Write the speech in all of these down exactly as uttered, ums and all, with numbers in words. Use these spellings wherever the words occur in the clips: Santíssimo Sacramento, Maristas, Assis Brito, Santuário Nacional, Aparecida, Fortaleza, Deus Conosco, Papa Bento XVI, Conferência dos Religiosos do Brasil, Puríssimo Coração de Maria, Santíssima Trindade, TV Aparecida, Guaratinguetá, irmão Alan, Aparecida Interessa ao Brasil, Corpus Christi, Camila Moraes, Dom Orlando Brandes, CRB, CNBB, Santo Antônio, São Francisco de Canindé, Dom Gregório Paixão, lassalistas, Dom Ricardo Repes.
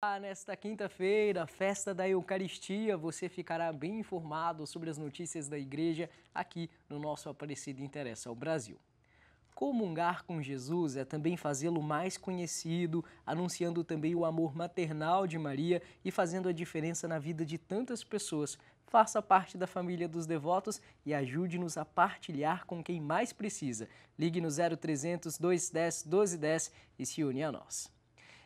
Ah, nesta quinta-feira, festa da Eucaristia, você ficará bem informado sobre as notícias da Igreja aqui no nosso Aparecida Interessa ao Brasil. Comungar com Jesus é também fazê-lo mais conhecido, anunciando também o amor maternal de Maria e fazendo a diferença na vida de tantas pessoas. Faça parte da família dos devotos e ajude-nos a partilhar com quem mais precisa. Ligue no zero trezentos, dois dez, doze dez e se une a nós.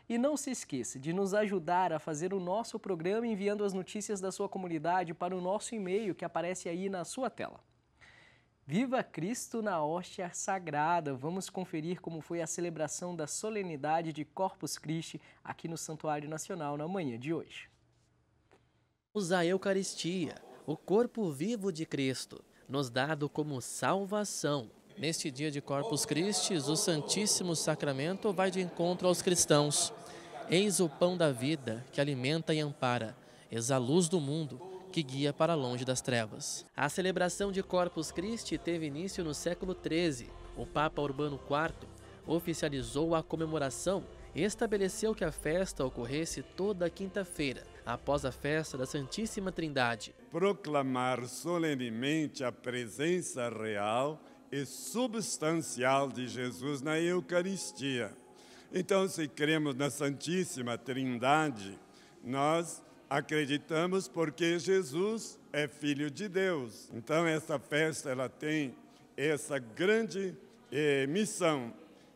E não se esqueça de nos ajudar a fazer o nosso programa enviando as notícias da sua comunidade para o nosso e-mail que aparece aí na sua tela. Viva Cristo na Hóstia Sagrada! Vamos conferir como foi a celebração da solenidade de Corpus Christi aqui no Santuário Nacional na manhã de hoje. A Eucaristia, o corpo vivo de Cristo, nos dado como salvação. Neste dia de Corpus Christi, o Santíssimo Sacramento vai de encontro aos cristãos. Eis o pão da vida que alimenta e ampara, eis a luz do mundo que guia para longe das trevas. A celebração de Corpus Christi teve início no século treze. O Papa Urbano quarto oficializou a comemoração e estabeleceu que a festa ocorresse toda quinta-feira, após a festa da Santíssima Trindade. Proclamar solenemente a presença real e substancial de Jesus na Eucaristia. Então, se cremos na Santíssima Trindade, nós acreditamos porque Jesus é Filho de Deus. Então, essa festa ela tem essa grande eh, missão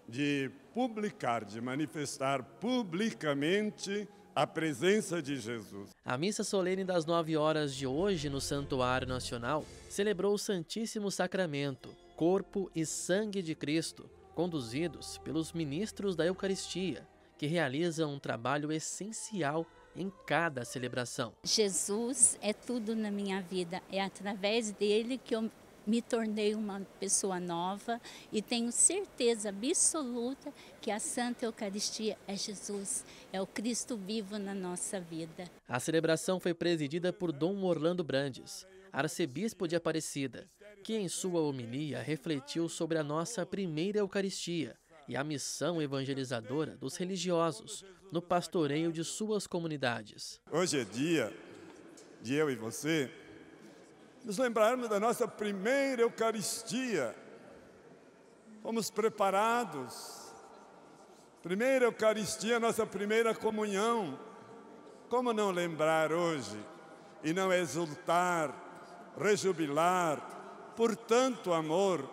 de publicar, de manifestar publicamente a presença de Jesus. A missa solene das nove horas de hoje no Santuário Nacional celebrou o Santíssimo Sacramento, corpo e sangue de Cristo, conduzidos pelos ministros da Eucaristia, que realizam um trabalho essencial em cada celebração. Jesus é tudo na minha vida, é através dele que eu me tornei uma pessoa nova e tenho certeza absoluta que a Santa Eucaristia é Jesus, é o Cristo vivo na nossa vida. A celebração foi presidida por Dom Orlando Brandes, arcebispo de Aparecida, que em sua homilia refletiu sobre a nossa primeira Eucaristia e a missão evangelizadora dos religiosos no pastoreio de suas comunidades. Hoje é dia de eu e você nos lembrarmos da nossa primeira Eucaristia. Fomos preparados. Primeira Eucaristia, nossa primeira comunhão. Como não lembrar hoje e não exultar, rejubilar por tanto amor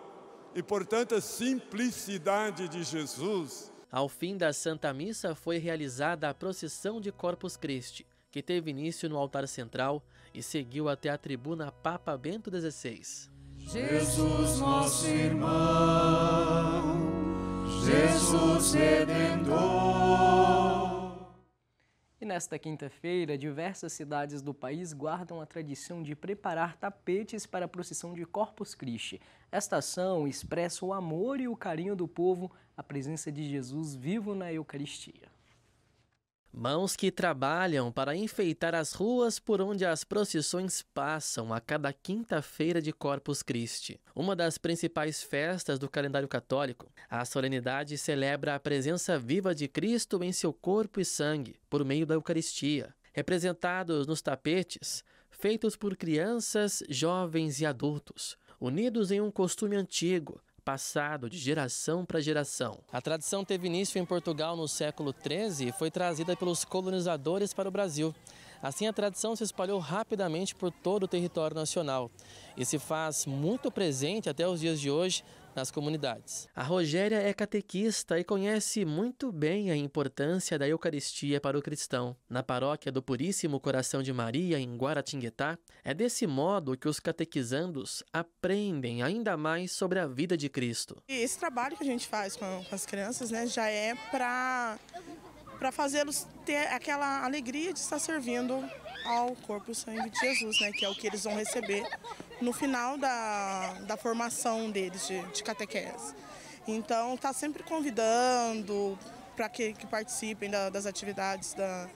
e por tanta simplicidade de Jesus? Ao fim da Santa Missa foi realizada a procissão de Corpus Christi, que teve início no altar central e seguiu até a tribuna Papa Bento dezesseis. Jesus nosso irmão, Jesus Redentor. E nesta quinta-feira, diversas cidades do país guardam a tradição de preparar tapetes para a procissão de Corpus Christi. Esta ação expressa o amor e o carinho do povo à presença de Jesus vivo na Eucaristia. Mãos que trabalham para enfeitar as ruas por onde as procissões passam a cada quinta-feira de Corpus Christi, uma das principais festas do calendário católico. A solenidade celebra a presença viva de Cristo em seu corpo e sangue, por meio da Eucaristia, representados nos tapetes, feitos por crianças, jovens e adultos, unidos em um costume antigo, passado de geração para geração. A tradição teve início em Portugal no século treze e foi trazida pelos colonizadores para o Brasil. Assim, a tradição se espalhou rapidamente por todo o território nacional e se faz muito presente até os dias de hoje nas comunidades. A Rogéria é catequista e conhece muito bem a importância da Eucaristia para o cristão. Na paróquia do Puríssimo Coração de Maria, em Guaratinguetá, é desse modo que os catequizandos aprendem ainda mais sobre a vida de Cristo. E esse trabalho que a gente faz com as crianças, né, já é para para fazê-los ter aquela alegria de estar servindo ao corpo e sangue de Jesus, né, que é o que eles vão receber no final da, da formação deles de, de catequese. Então, está sempre convidando para que, que participem da, das atividades da,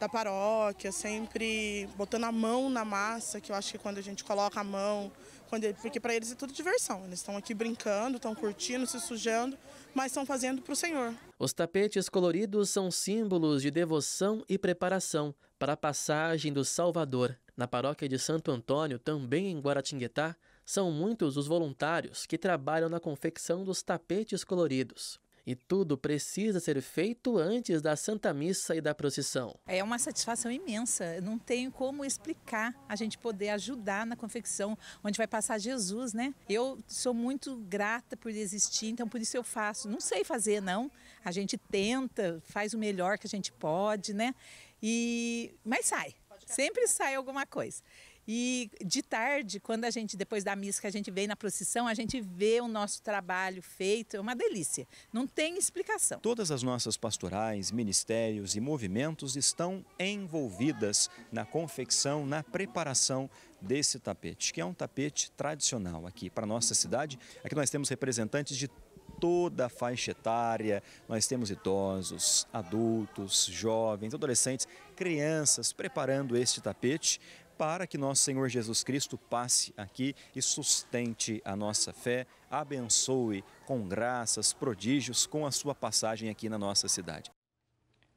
da paróquia, sempre botando a mão na massa, que eu acho que quando a gente coloca a mão, quando, porque para eles é tudo diversão, eles estão aqui brincando, estão curtindo, se sujando, mas estão fazendo para o Senhor. Os tapetes coloridos são símbolos de devoção e preparação para a passagem do Salvador. Na paróquia de Santo Antônio, também em Guaratinguetá, são muitos os voluntários que trabalham na confecção dos tapetes coloridos. E tudo precisa ser feito antes da Santa Missa e da procissão. É uma satisfação imensa, eu não tenho como explicar a gente poder ajudar na confecção, onde vai passar Jesus, né? Eu sou muito grata por existir, então por isso eu faço. Não sei fazer, não. A gente tenta, faz o melhor que a gente pode, né? E... mas sai, sempre sai alguma coisa. E de tarde, quando a gente, depois da missa, que a gente vem na procissão, a gente vê o nosso trabalho feito, é uma delícia, não tem explicação. Todas as nossas pastorais, ministérios e movimentos estão envolvidas na confecção, na preparação desse tapete, que é um tapete tradicional aqui para a nossa cidade. Aqui nós temos representantes de toda a faixa etária, nós temos idosos, adultos, jovens, adolescentes, crianças preparando este tapete para que nosso Senhor Jesus Cristo passe aqui e sustente a nossa fé, abençoe com graças, prodígios, com a sua passagem aqui na nossa cidade.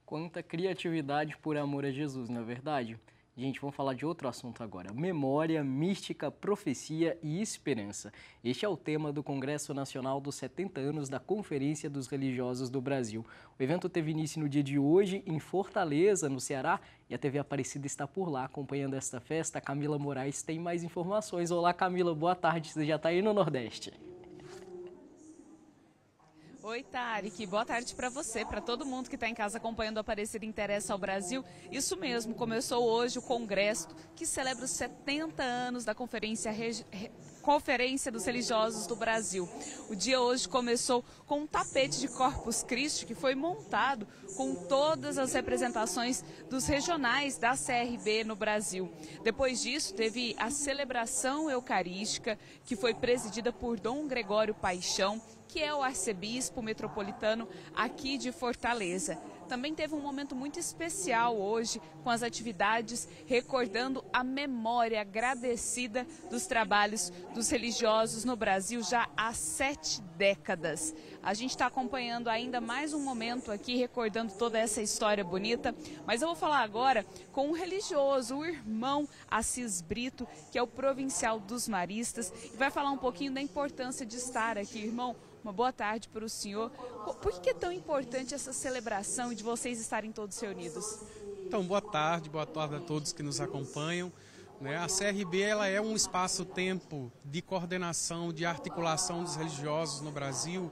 Quanta criatividade por amor a Jesus, não é verdade? Gente, vamos falar de outro assunto agora. Memória, mística, profecia e esperança. Este é o tema do Congresso Nacional dos setenta anos da Conferência dos Religiosos do Brasil. O evento teve início no dia de hoje em Fortaleza, no Ceará, e a T V Aparecida está por lá acompanhando esta festa. Camila Moraes tem mais informações. Olá, Camila, boa tarde. Você já está aí no Nordeste. Oi, Tarek. Boa tarde para você, para todo mundo que está em casa acompanhando o Aparecida Interessa ao Brasil. Isso mesmo, começou hoje o Congresso, que celebra os setenta anos da Conferência, Regi... Conferência dos Religiosos do Brasil. O dia hoje começou com um tapete de Corpus Christi, que foi montado com todas as representações dos regionais da C R B no Brasil. Depois disso, teve a celebração eucarística, que foi presidida por Dom Gregório Paixão, que é o arcebispo metropolitano aqui de Fortaleza. Também teve um momento muito especial hoje com as atividades recordando a memória agradecida dos trabalhos dos religiosos no Brasil já há sete décadas. A gente está acompanhando ainda mais um momento aqui recordando toda essa história bonita, mas eu vou falar agora com um religioso, o irmão Assis Brito, que é o provincial dos Maristas, e vai falar um pouquinho da importância de estar aqui. Irmão, uma boa tarde para o senhor. Por que é tão importante essa celebração e de vocês estarem todos reunidos? Então, boa tarde, boa tarde a todos que nos acompanham. A C R B ela é um espaço-tempo de coordenação, de articulação dos religiosos no Brasil,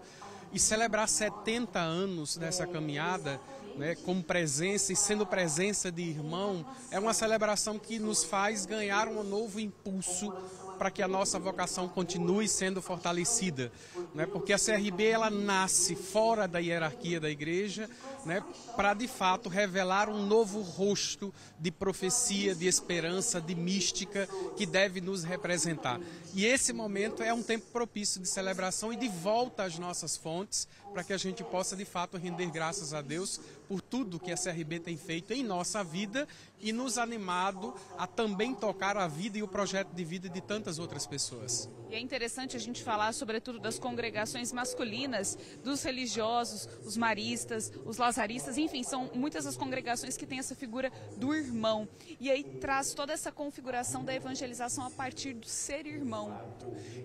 e celebrar setenta anos dessa caminhada, né, como presença e sendo presença de irmão, é uma celebração que nos faz ganhar um novo impulso para que a nossa vocação continue sendo fortalecida, né? Porque a C R B ela nasce fora da hierarquia da igreja, né? Para de fato revelar um novo rosto de profecia, de esperança, de mística que deve nos representar. E esse momento é um tempo propício de celebração e de volta às nossas fontes para que a gente possa de fato render graças a Deus por tudo que a C R B tem feito em nossa vida e nos animado a também tocar a vida e o projeto de vida de tantas outras pessoas. E é interessante a gente falar, sobretudo, das congregações masculinas, dos religiosos, os maristas, os lazaristas, enfim, são muitas as congregações que têm essa figura do irmão. E aí traz toda essa configuração da evangelização a partir do ser irmão.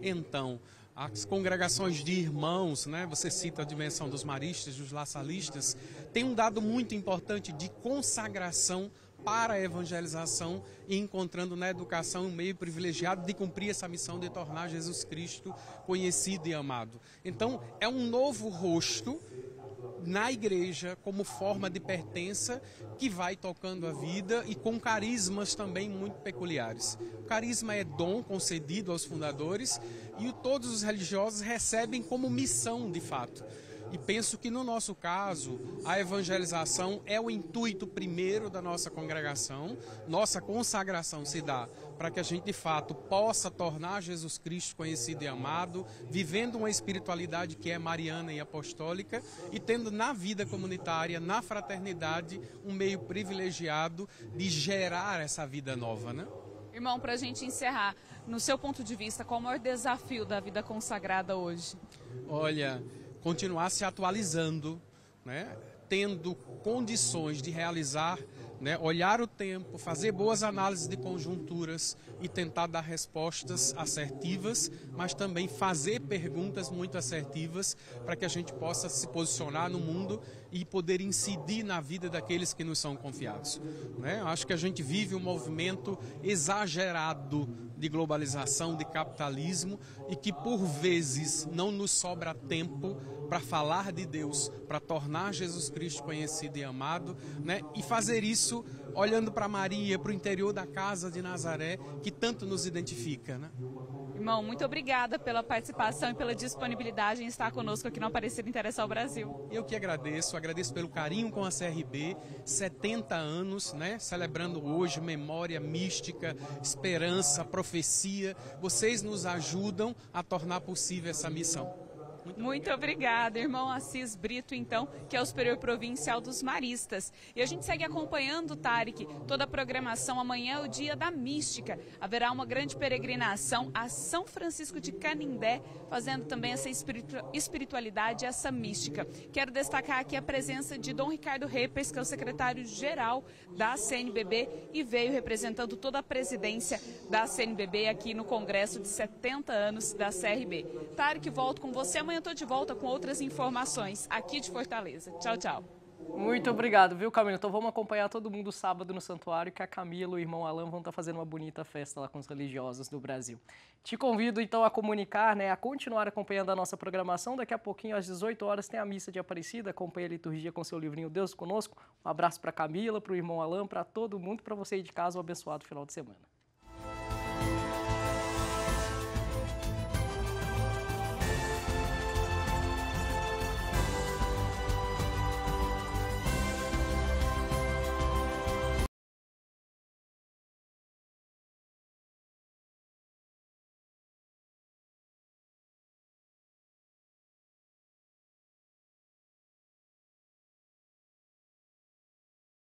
Então, as congregações de irmãos, né? Você cita a dimensão dos maristas, dos lassalistas, tem um dado muito importante de consagração para a evangelização e encontrando na educação um meio privilegiado de cumprir essa missão de tornar Jesus Cristo conhecido e amado. Então, é um novo rosto na igreja como forma de pertença que vai tocando a vida e com carismas também muito peculiares. O carisma é dom concedido aos fundadores e todos os religiosos recebem como missão de fato. E penso que no nosso caso, a evangelização é o intuito primeiro da nossa congregação. Nossa consagração se dá para que a gente de fato possa tornar Jesus Cristo conhecido e amado, vivendo uma espiritualidade que é mariana e apostólica e tendo na vida comunitária, na fraternidade, um meio privilegiado de gerar essa vida nova, né? Irmão, para a gente encerrar, no seu ponto de vista, qual o maior desafio da vida consagrada hoje? Olha, continuar se atualizando, né? Tendo condições de realizar, né? Olhar o tempo, fazer boas análises de conjunturas e tentar dar respostas assertivas, mas também fazer perguntas muito assertivas para que a gente possa se posicionar no mundo e poder incidir na vida daqueles que nos são confiados, né? Acho que a gente vive um movimento exagerado de globalização, de capitalismo, e que por vezes não nos sobra tempo para falar de Deus, para tornar Jesus Cristo conhecido e amado, né? E fazer isso olhando para Maria, para o interior da casa de Nazaré, que tanto nos identifica, né? Irmão, muito obrigada pela participação e pela disponibilidade em estar conosco aqui no Aparecida Interessa ao Brasil. Eu que agradeço, agradeço pelo carinho com a C R B, setenta anos, né? Celebrando hoje memória mística, esperança, profecia. Vocês nos ajudam a tornar possível essa missão. Muito, Muito obrigada, irmão Assis Brito, então, que é o superior provincial dos Maristas. E a gente segue acompanhando, Tarek, toda a programação. Amanhã é o dia da mística. Haverá uma grande peregrinação a São Francisco de Canindé, fazendo também essa espiritualidade, essa mística. Quero destacar aqui a presença de Dom Ricardo Repes, que é o secretário-geral da C N B B e veio representando toda a presidência da C N B B aqui no Congresso de setenta anos da C R B. Tarek, volto com você amanhã. Eu estou de volta com outras informações aqui de Fortaleza. Tchau, tchau. Muito obrigado, viu, Camila? Então vamos acompanhar todo mundo sábado no santuário, que a Camila e o irmão Alan vão estar fazendo uma bonita festa lá com os religiosos do Brasil. Te convido, então, a comunicar, né, a continuar acompanhando a nossa programação. Daqui a pouquinho, às dezoito horas, tem a missa de Aparecida. Acompanhe a liturgia com seu livrinho Deus Conosco. Um abraço para a Camila, para o irmão Alan, para todo mundo, para você aí de casa, um abençoado final de semana.